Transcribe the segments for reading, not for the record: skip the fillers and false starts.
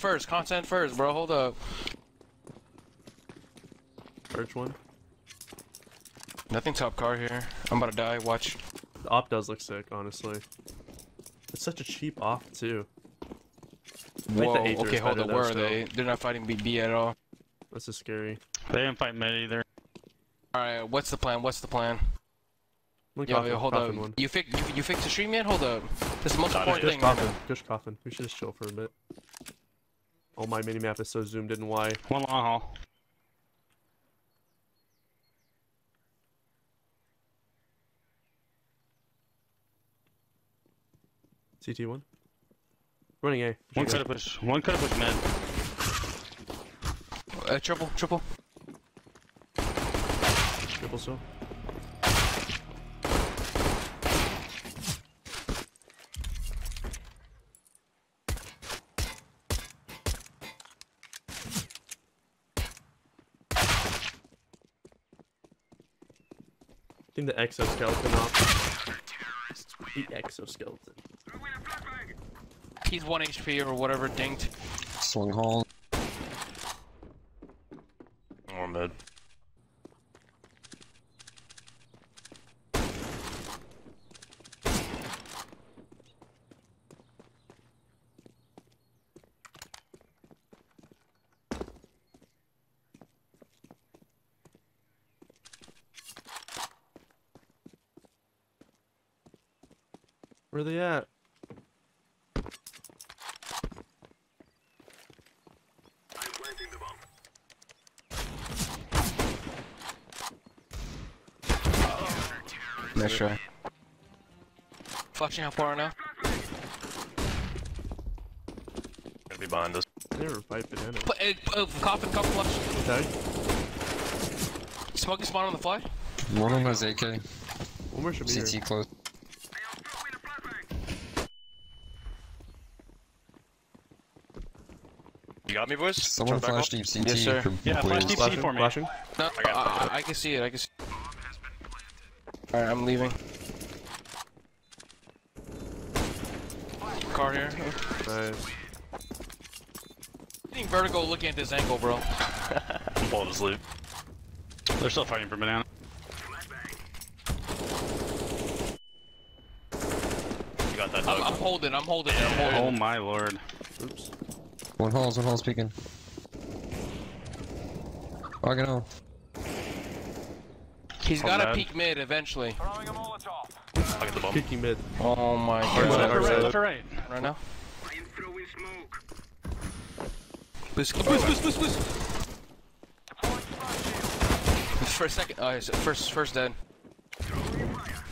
first, content first, bro. Hold up. Search one. Nothing top car here. I'm about to die. Watch. The op does look sick, honestly. It's such a cheap op too. Whoa. Okay, hold up. Where are they? They're not fighting BB at all. This is scary. They didn't fight med either. All right. What's the plan? What's the plan? Yo, hold up. You fix the stream yet? Hold up. This is the most important thing. Gush coffin. We should just chill for a bit. Oh, my minimap is so zoomed in. Why? One long haul. CT one. Running A. One cut up push. One cut up push, man. Triple. Triple still. The exoskeleton up. The exoskeleton. He's 1 HP or whatever, dinged. Swung hole. Or mid. Where are they at? I'm planting the bomb. Nice try. Flashing how far now? Gonna be behind us. They were piping in it. Coffin flush. Okay. Smoking spawn on the fly? One of them has AK. One more should be CT here. Close. You got me, boys? Someone flash deep CT. Yes, sir. Yeah, flash deep CT for me. Flashing? No, I can see it, Alright, I'm leaving. Car here. Nice. Getting vertical looking at this angle, bro. I'm falling asleep. They're still fighting for banana. You got that dog. I'm holding. Oh my lord. Oops. One hole's peeking. Fucking hell. He's gotta peek mid eventually. Throwing a Molotov. I get the bomb. Peeking mid. Oh my god. Left or right? Right now? I am throwing smoke. Boost. For a second. Oh, first dead.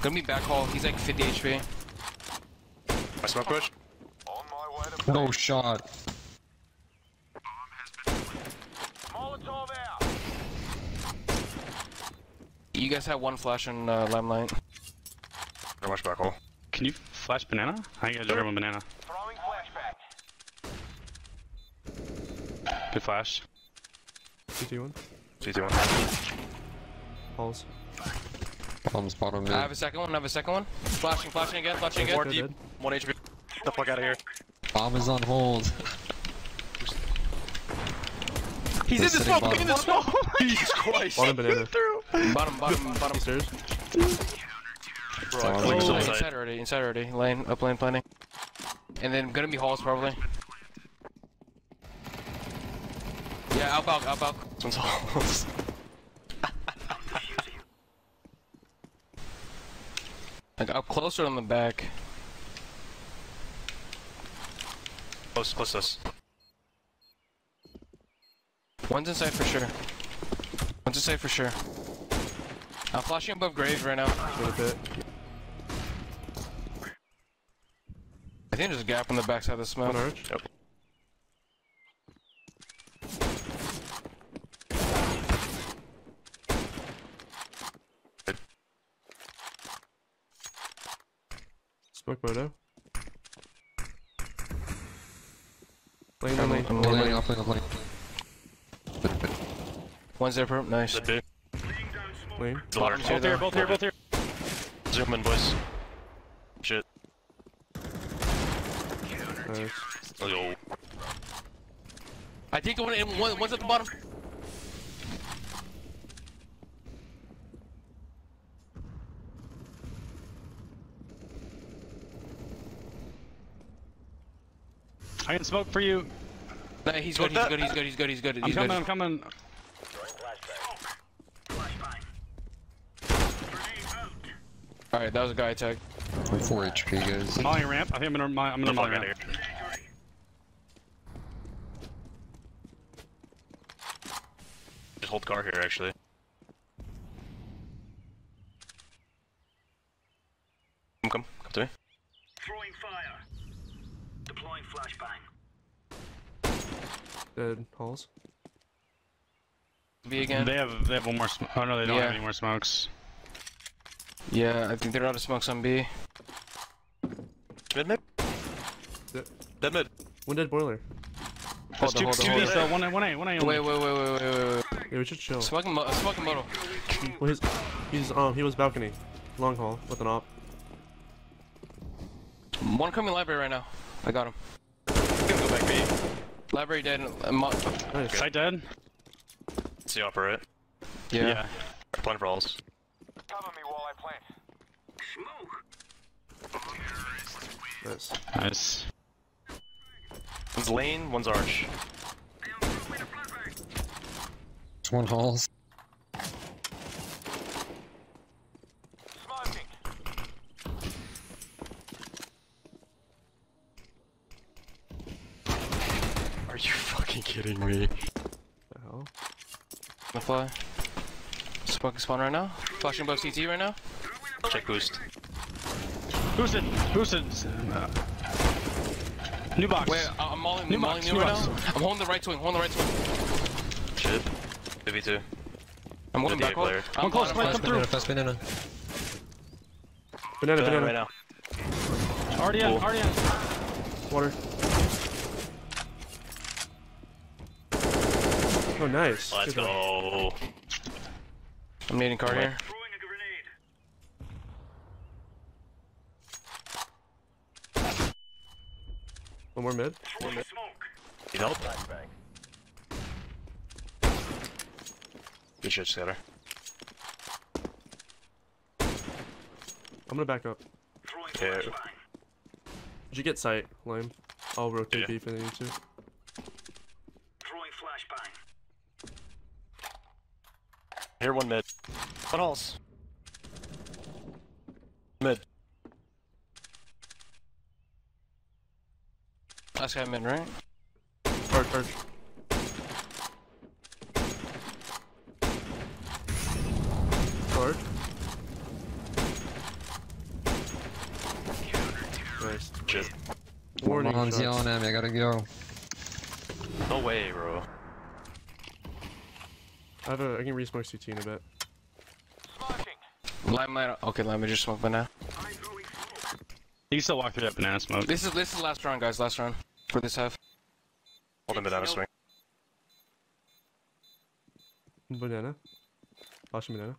Gonna be back hall. He's like 50 HP. I smoke push. On my way to no shot. You guys have one flash in limelight. Very much back hole. Can you flash banana? I gotta grab one banana. Throwing flashback. Good flash. CT1. CT1. Holes. Bombs bottom mid. I have a second one. Flashing again. More deep. 1 HP. Get the fuck out of here. Bomb is on hold. He's in the smoke! Jesus Christ! Bottom banana. Bottom stairs. Bro, inside already. Up lane planning. And then gonna be halls probably. Yeah, out. This one's halls. Like up closer on the back. Close us. One's inside for sure. I'm flashing above graves right now. I think there's a gap on the backside of the smoke. Yep. Smoke moto. Lane. One's there for him, nice. Lane. Both here. Zoom in, boys. Shit. Nice. Yo. I think the one in one's at the bottom. I can smoke for you. Nah, he's good, he's good. I'm coming, I'm coming. Alright, that was a guy attack. 4 HP, guys. Molly ramp. I think I'm gonna molly ramp. Just hold car here, actually. Come to me. Throwing fire. Deploying flashbang. Dead holes. B again. They have one more. Oh no, they don't have any more smokes. Yeah, I think they're out of smokes on B. Mid? Dead mid. One dead boiler. Hold on, hold on. One A. Wait. Yeah, we should chill. Smoking model. Well, he was balcony. Long haul with an op. One coming library right now. I got him. I'm gonna go back B. Library dead. Nice. Side dead. It's the operator. Yeah. Plan for alls. Cover me while I plant. Smoke! Nice. One's lane, one's arch. It's one halls. Smoking! Are you fucking kidding me? The hell? The fly. Smoking spawn right now. Flashing above CT right now. Check boost. Boosted. New box. Wait, I'm mauling new right now. I'm holding the right swing. Shit. Maybe two. I'm holding back player. One close. Come through. Banana right now. RDM. Water. Oh, nice. Let's go. I'm needing card here. Throwing a grenade. One more mid. Smoke. Need help? Good shit, Scatter. I'm gonna back up. Okay. Did you get sight, Lime? I'll rotate B if I need to. Here, one mid. One halls. Mid. Last guy mid, right? Bird. Bird. Nice. Shit. Warning shots. Yelling at me, I gotta go. No way, bro. I can re-smoke CT in a bit. Limelight. Okay, let me just smoke banana. You can still walk through that banana smoke. This is last round, guys. Last round for this half. Hold on, banana swing. Banana. Flashing banana.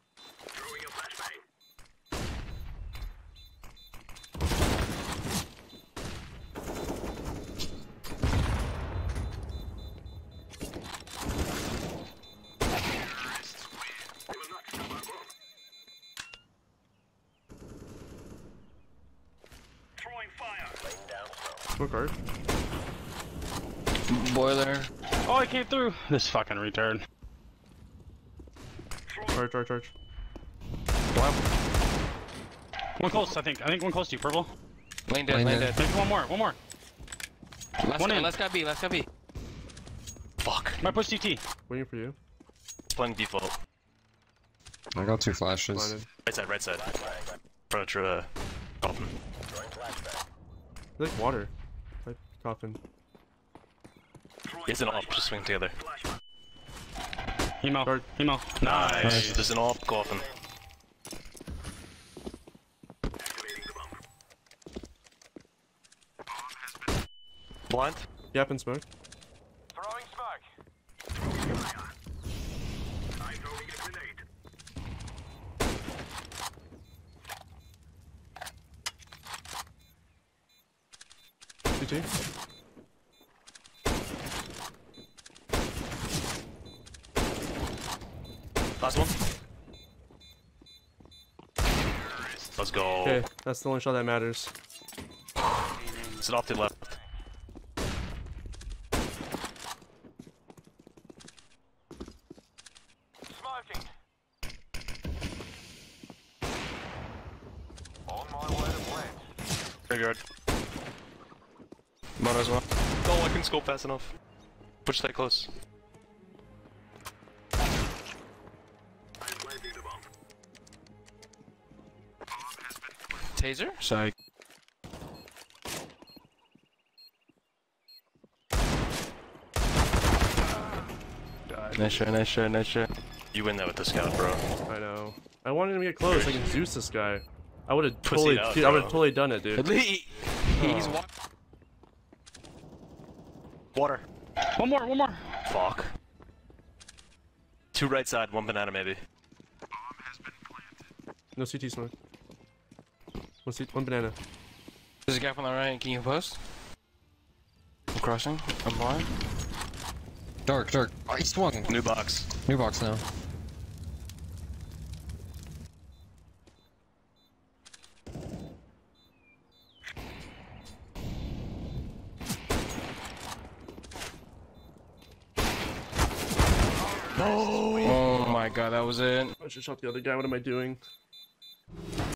Card. Boiler. Oh, I came through. This fucking retard. Charge. Wow. One close, I think one close to you, purple. Lane dead. Maybe one more. Let's go B. Fuck. Might push CT. Waiting for you. Playing default. I got 2 flashes. Blinded. Right side. Front of coffin. I like water. Like coffin. It's an AWP, just swing together. Hemo. Nice. There's an AWP coffin. Blind? Yep, and smoke. Throwing smoke. I'm throwing a grenade. CT. Last one. Let's go. Okay, that's the only shot that matters. Sit off to the left. Graveyard. Might as well. Oh, I can scope fast enough. Push that close. Taser? Psych. Nice shot, nice shot, nice shot. You win that with the scout, bro. I know. I wanted him to get close so I can juice this guy. I would have totally, done it, dude. He's water. One more. Fuck. Two right side, one banana maybe. Bomb has been planted. No CT smoke. One banana. There's a gap on the right. Can you post? I'm crossing. I'm blind. Dark. Oh, he swung. New box now. Oh my god, that was it. I should shot the other guy, what am I doing?